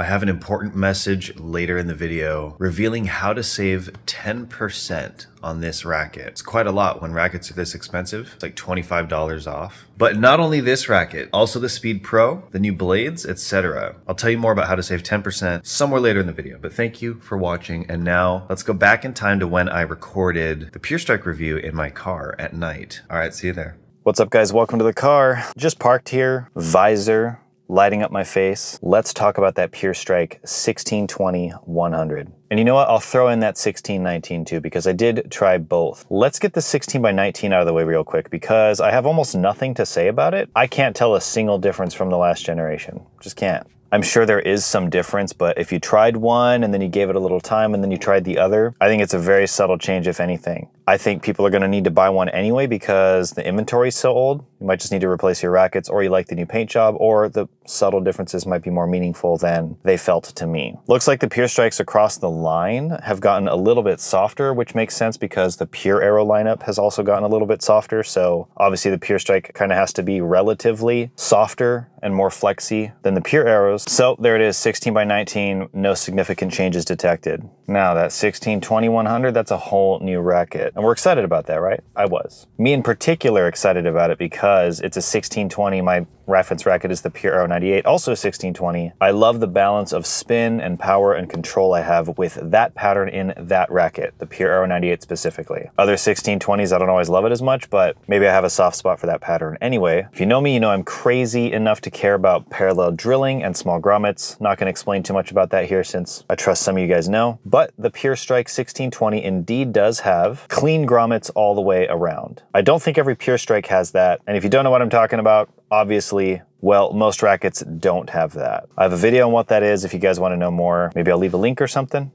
I have an important message later in the video revealing how to save 10% on this racket. It's quite a lot when rackets are this expensive. It's like $25 off. But not only this racket, also the Speed Pro, the new blades, etc. I'll tell you more about how to save 10% somewhere later in the video. But thank you for watching. And now let's go back in time to when I recorded the Pure Strike review in my car at night. All right, see you there. What's up, guys? Welcome to the car. Just parked here, visor lighting up my face. Let's talk about that Pure Strike 16/20/100. And you know what? I'll throw in that 16/19 too, because I did try both. Let's get the 16/19 out of the way real quick, because I have almost nothing to say about it. I can't tell a single difference from the last generation. Just can't. I'm sure there is some difference, but if you tried one and then you gave it a little time and then you tried the other, I think it's a very subtle change, if anything. I think people are gonna need to buy one anyway because the inventory is so old. You might just need to replace your rackets, or you like the new paint job, or the subtle differences might be more meaningful than they felt to me. Looks like the Pure Strikes across the line have gotten a little bit softer, which makes sense because the Pure Aero lineup has also gotten a little bit softer. So obviously the Pure Strike kind of has to be relatively softer and more flexy than the Pure Aeros. So there it is, 16/19, no significant changes detected. Now that 16/20/100, that's a whole new racket. And we're excited about that, right? I was. Me in particular excited about it because it's a 16/20. My reference racket is the Pure Aero 98, also 16/20. I love the balance of spin and power and control I have with that pattern in that racket, the Pure Aero 98 specifically. Other 16/20s, I don't always love it as much, but maybe I have a soft spot for that pattern. Anyway, if you know me, you know I'm crazy enough to care about parallel drilling and small grommets. Not gonna explain too much about that here since I trust some of you guys know, but the Pure Strike 16/20 indeed does have clean grommets all the way around. I don't think every Pure Strike has that, and if you don't know what I'm talking about, obviously, well, most rackets don't have that. I have a video on what that is if you guys want to know more. Maybe I'll leave a link or something.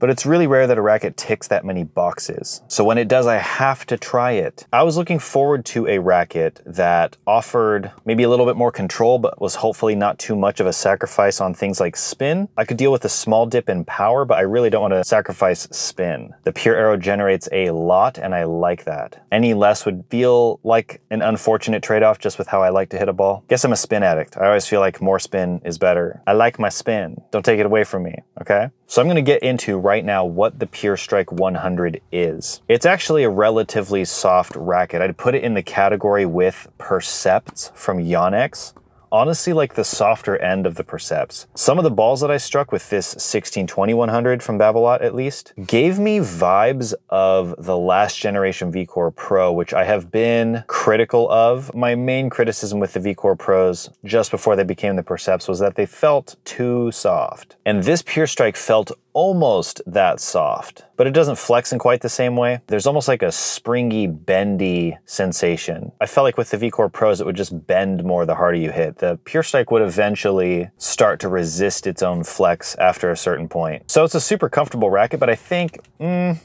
But it's really rare that a racket ticks that many boxes. So when it does, I have to try it. I was looking forward to a racket that offered maybe a little bit more control, but was hopefully not too much of a sacrifice on things like spin. I could deal with a small dip in power, but I really don't want to sacrifice spin. The Pure Aero generates a lot, and I like that. Any less would feel like an unfortunate trade-off just with how I like to hit a ball. Guess I'm a spin addict. I always feel like more spin is better. I like my spin. Don't take it away from me, okay? So I'm gonna get into right now what the Pure Strike 100 is. It's actually a relatively soft racket. I'd put it in the category with Percepts from Yonex. Honestly, like the softer end of the Percepts. Some of the balls that I struck with this 16/20/100 from Babolat, at least, gave me vibes of the last generation V Core Pro, which I have been critical of. My main criticism with the V Core Pros just before they became the Percepts was that they felt too soft. And this Pure Strike felt almost that soft, but it doesn't flex in quite the same way. There's almost like a springy, bendy sensation. I felt like with the V Core Pros, it would just bend more the harder you hit. The Pure Strike would eventually start to resist its own flex after a certain point. So it's a super comfortable racket, but I think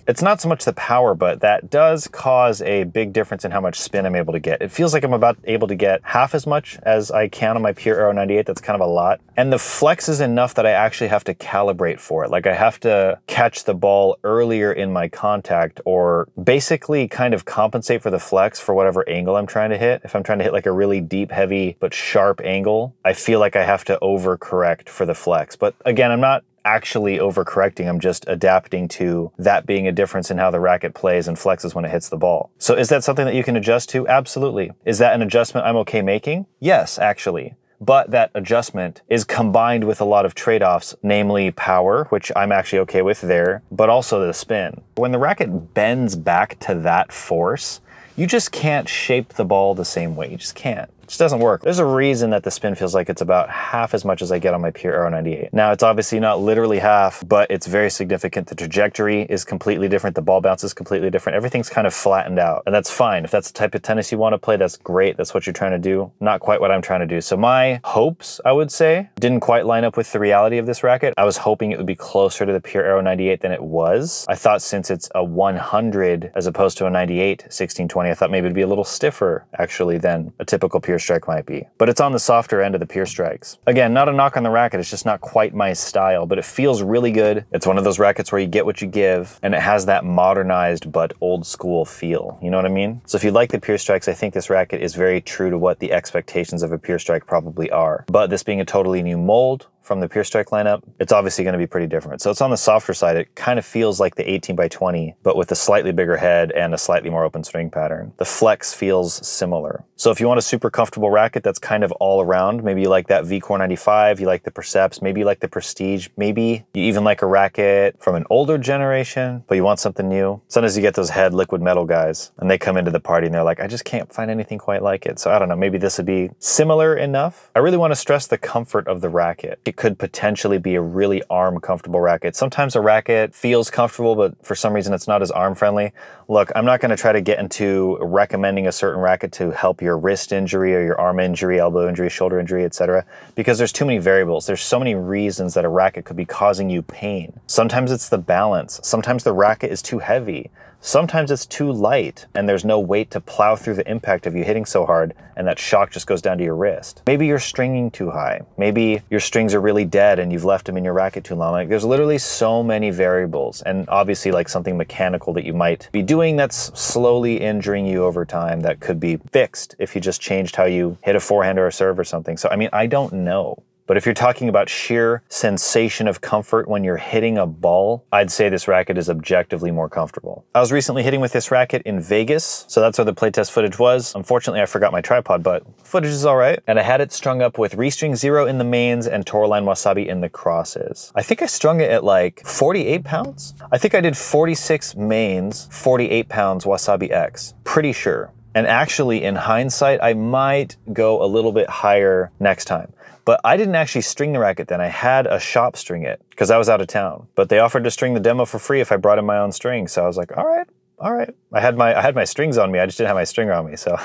it's not so much the power, but that does cause a big difference in how much spin I'm able to get. It feels like I'm about able to get half as much as I can on my Pure Aero 98. That's kind of a lot. And the flex is enough that I actually have to calibrate for it. Like I have to catch the ball earlier in my contact, or basically kind of compensate for the flex for whatever angle I'm trying to hit. If I'm trying to hit like a really deep, heavy, but sharp angle, I feel like I have to overcorrect for the flex. But again, I'm not actually overcorrecting. I'm just adapting to that being a difference in how the racket plays and flexes when it hits the ball. So is that something that you can adjust to? Absolutely. Is that an adjustment I'm okay making? Yes, actually. But that adjustment is combined with a lot of trade-offs, namely power, which I'm actually okay with there, but also the spin. When the racket bends back to that force, you just can't shape the ball the same way. You just can't. It just doesn't work. There's a reason that the spin feels like it's about half as much as I get on my Pure Aero 98. Now, it's obviously not literally half, but it's very significant. The trajectory is completely different. The ball bounce is completely different. Everything's kind of flattened out, and that's fine. If that's the type of tennis you want to play, that's great. That's what you're trying to do. Not quite what I'm trying to do. So my hopes, I would say, didn't quite line up with the reality of this racket. I was hoping it would be closer to the Pure Aero 98 than it was. I thought since it's a 100 as opposed to a 98, 16/20, I thought maybe it'd be a little stiffer, actually, than a typical Pure Strike might be, but it's on the softer end of the Pure Strikes. Again, not a knock on the racket, it's just not quite my style, but it feels really good. It's one of those rackets where you get what you give, and it has that modernized but old school feel, you know what I mean? So if you like the Pure Strikes, I think this racket is very true to what the expectations of a Pure Strike probably are. But this being a totally new mold from the Pure Strike lineup, it's obviously going to be pretty different. So it's on the softer side. It kind of feels like the 18x20, but with a slightly bigger head and a slightly more open string pattern. The Flex feels similar. So if you want a super comfortable racket that's kind of all around, maybe you like that V Core 95, you like the Percepts, maybe you like the Prestige, maybe you even like a racket from an older generation, but you want something new. Sometimes you get those head liquid metal guys and they come into the party and they're like, I just can't find anything quite like it. So I don't know, maybe this would be similar enough. I really want to stress the comfort of the racket. It could potentially be a really arm comfortable racket. Sometimes a racket feels comfortable, but for some reason it's not as arm friendly. Look, I'm not going to try to get into recommending a certain racket to help your wrist injury or your arm injury, elbow injury, shoulder injury, etc., because there's too many variables. There's so many reasons that a racket could be causing you pain. Sometimes it's the balance. Sometimes the racket is too heavy. Sometimes it's too light and there's no weight to plow through the impact of you hitting so hard and that shock just goes down to your wrist. Maybe you're stringing too high. Maybe your strings are really dead and you've left them in your racket too long. Like, there's literally so many variables, and obviously like something mechanical that you might be doing that's slowly injuring you over time that could be fixed if you just changed how you hit a forehand or a serve or something. So I mean, I don't know. But if you're talking about sheer sensation of comfort when you're hitting a ball, I'd say this racket is objectively more comfortable. I was recently hitting with this racket in Vegas, so that's where the playtest footage was. Unfortunately, I forgot my tripod, but footage is all right. And I had it strung up with ReString Zero in the mains and Toroline Wasabi in the crosses. I think I strung it at like 48 pounds? I think I did 46 mains, 48 pounds Wasabi X. Pretty sure. And actually, in hindsight, I might go a little bit higher next time. But I didn't actually string the racket then. I had a shop string it because I was out of town. But they offered to string the demo for free if I brought in my own string. So I was like, all right. All right, I had my strings on me, I just didn't have my stringer on me, so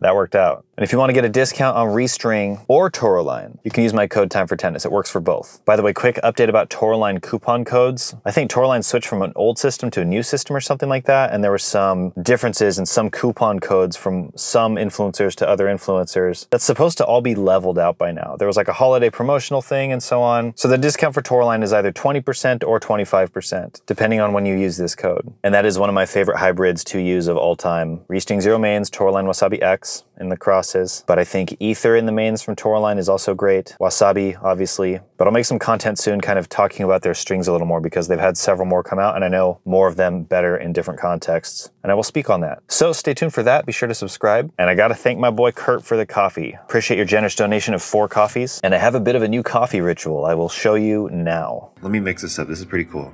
that worked out. And if you want to get a discount on ReString or Toroline, you can use my code TIMEFORTENNIS, it works for both. By the way, quick update about Toroline coupon codes. I think Toroline switched from an old system to a new system or something like that, and there were some differences in some coupon codes from some influencers to other influencers. That's supposed to all be leveled out by now. There was like a holiday promotional thing and so on. So the discount for Toroline is either 20% or 25%, depending on when you use this code. And that is one of my favorite hybrids to use of all time. ReString Zero mains, Toroline Wasabi X in the crosses, but I think Ether in the mains from Toroline is also great. Wasabi, obviously, but I'll make some content soon kind of talking about their strings a little more because they've had several more come out and I know more of them better in different contexts, and I will speak on that. So stay tuned for that, be sure to subscribe, and I gotta thank my boy Kurt for the coffee. Appreciate your generous donation of 4 coffees, and I have a bit of a new coffee ritual I will show you now. Let me mix this up, this is pretty cool.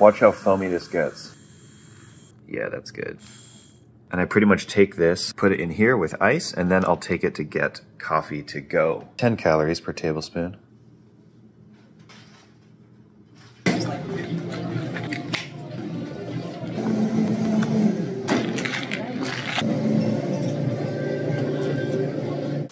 Watch how foamy this gets. Yeah, that's good. And I pretty much take this, put it in here with ice, and then I'll take it to get coffee to go. 10 calories per tablespoon.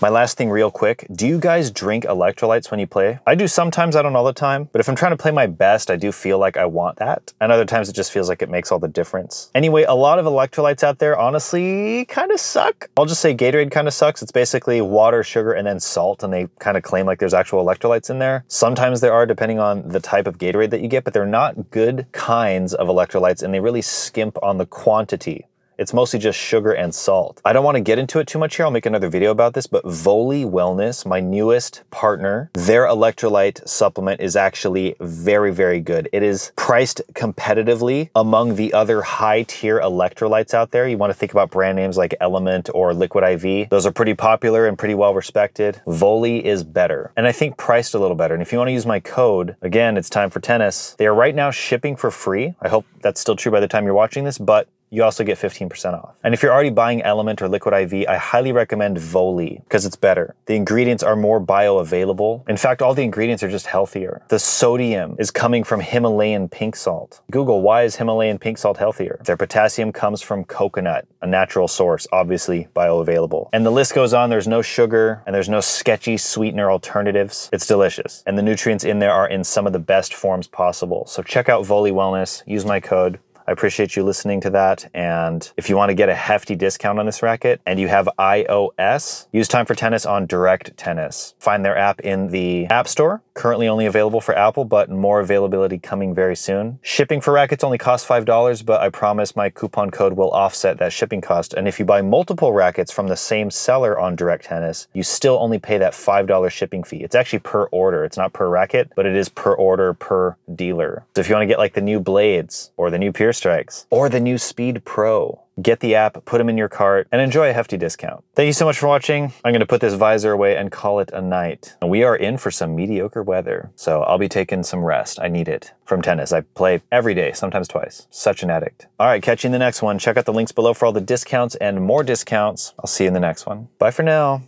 My last thing real quick, do you guys drink electrolytes when you play? I do sometimes, I don't all the time, but if I'm trying to play my best, I do feel like I want that. And other times it just feels like it makes all the difference. Anyway, a lot of electrolytes out there honestly kind of suck. I'll just say Gatorade kind of sucks. It's basically water, sugar, and then salt, and they kind of claim like there's actual electrolytes in there. Sometimes there are, depending on the type of Gatorade that you get, but they're not good kinds of electrolytes and they really skimp on the quantity. It's mostly just sugar and salt. I don't want to get into it too much here. I'll make another video about this, but Voli Wellness, my newest partner, their electrolyte supplement is actually very, very good. It is priced competitively among the other high-tier electrolytes out there. You want to think about brand names like Element or Liquid IV. Those are pretty popular and pretty well-respected. Voli is better, and I think priced a little better. And if you want to use my code, again, it's Time for Tennis. They are right now shipping for free. I hope that's still true by the time you're watching this, but you also get 15% off. And if you're already buying Element or Liquid IV, I highly recommend Voli because it's better. The ingredients are more bioavailable. In fact, all the ingredients are just healthier. The sodium is coming from Himalayan pink salt. Google, why is Himalayan pink salt healthier? Their potassium comes from coconut, a natural source, obviously bioavailable. And the list goes on. There's no sugar and there's no sketchy sweetener alternatives. It's delicious. And the nutrients in there are in some of the best forms possible. So check out Voli Wellness, use my code. I appreciate you listening to that, and if you want to get a hefty discount on this racket and you have iOS, use Time for Tennis on Direct Tennis. Find their app in the App Store Currently only available for Apple, but more availability coming very soon. Shipping for rackets only costs $5, but I promise my coupon code will offset that shipping cost. And if you buy multiple rackets from the same seller on Direct Tennis, you still only pay that $5 shipping fee. It's actually per order. It's not per racket, but it is per order per dealer. So if you want to get like the new Blades or the new Pure Strikes or the new Speed Pro, get the app, put them in your cart, and enjoy a hefty discount. Thank you so much for watching. I'm gonna put this visor away and call it a night. And we are in for some mediocre weather, so I'll be taking some rest. I need it from tennis. I play every day, sometimes twice. Such an addict. All right, catch you in the next one. Check out the links below for all the discounts and more discounts. I'll see you in the next one. Bye for now.